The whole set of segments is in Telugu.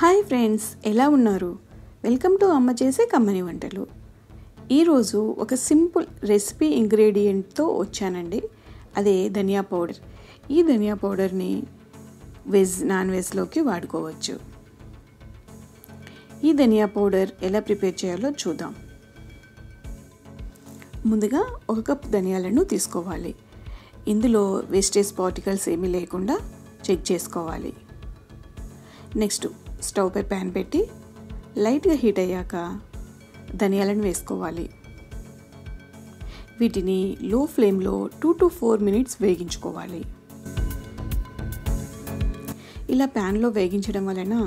హాయ్ ఫ్రెండ్స్, ఎలా ఉన్నారు? వెల్కమ్ టు అమ్మ చేసే కమ్మని వంటలు. ఈరోజు ఒక సింపుల్ రెసిపీ ఇంగ్రీడియంట్తో వచ్చానండి. అదే ధనియా పౌడర్. ఈ ధనియా పౌడర్ని వెజ్, నాన్ వెజ్లోకి వాడుకోవచ్చు. ఈ ధనియా పౌడర్ ఎలా ప్రిపేర్ చేయాలో చూద్దాం. ముందుగా ఒక కప్ ధనియాలను తీసుకోవాలి. ఇందులో వేస్టేజ్ పార్టికల్స్ ఏమీ లేకుండా చెక్ చేసుకోవాలి. నెక్స్ట్ స్టవ్ పై ప్యాన్ పెట్టి లైట్గా హీట్ అయ్యాక ధనియాలను వేసుకోవాలి. వీటిని లో ఫ్లేమ్లో 2 to 4 minutes వేగించుకోవాలి. ఇలా ప్యాన్లో వేగించడం వలన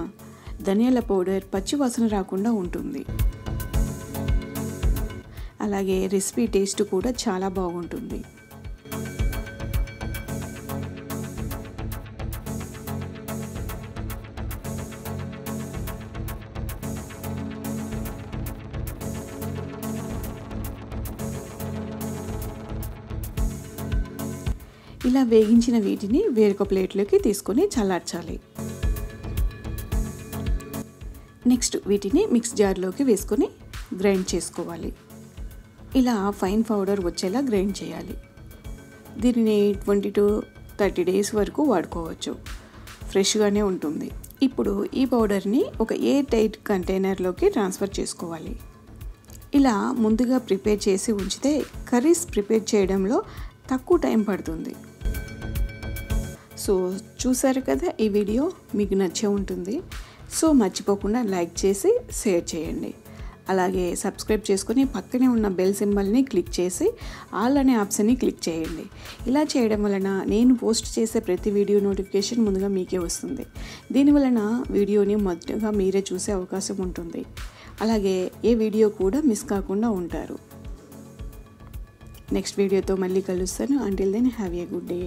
ధనియాల పౌడర్ పచ్చివాసన రాకుండా ఉంటుంది. అలాగే రెసిపీ టేస్ట్ కూడా చాలా బాగుంటుంది. ఇలా వేగించిన వీటిని వేరొక ప్లేట్లోకి తీసుకొని చల్లార్చాలి. నెక్స్ట్ వీటిని మిక్స్ జార్లోకి వేసుకొని గ్రైండ్ చేసుకోవాలి. ఇలా ఫైన్ పౌడర్ వచ్చేలా గ్రైండ్ చేయాలి. దీనిని 20 to 30 days వరకు వాడుకోవచ్చు. ఫ్రెష్గానే ఉంటుంది. ఇప్పుడు ఈ పౌడర్ని ఒక ఎయిర్ టైట్ కంటైనర్లోకి ట్రాన్స్ఫర్ చేసుకోవాలి. ఇలా ముందుగా ప్రిపేర్ చేసి ఉంచితే కర్రీస్ ప్రిపేర్ చేయడంలో తక్కువ టైం పడుతుంది. సో చూసారు కదా, ఈ వీడియో మీకు నచ్చే ఉంటుంది. సో మర్చిపోకుండా లైక్ చేసి షేర్ చేయండి. అలాగే సబ్స్క్రైబ్ చేసుకుని పక్కనే ఉన్న బెల్ సింబల్ని క్లిక్ చేసి ఆల్ అనే ఆప్షన్ని క్లిక్ చేయండి. ఇలా చేయడం వలన నేను పోస్ట్ చేసే ప్రతి వీడియో నోటిఫికేషన్ ముందుగా మీకే వస్తుంది. దీనివలన వీడియోని మొదటగా మీరే చూసే అవకాశం ఉంటుంది. అలాగే ఏ వీడియో కూడా మిస్ కాకుండా ఉంటారు. నెక్స్ట్ వీడియోతో మళ్ళీ కలుస్తాను. Until then have a good day.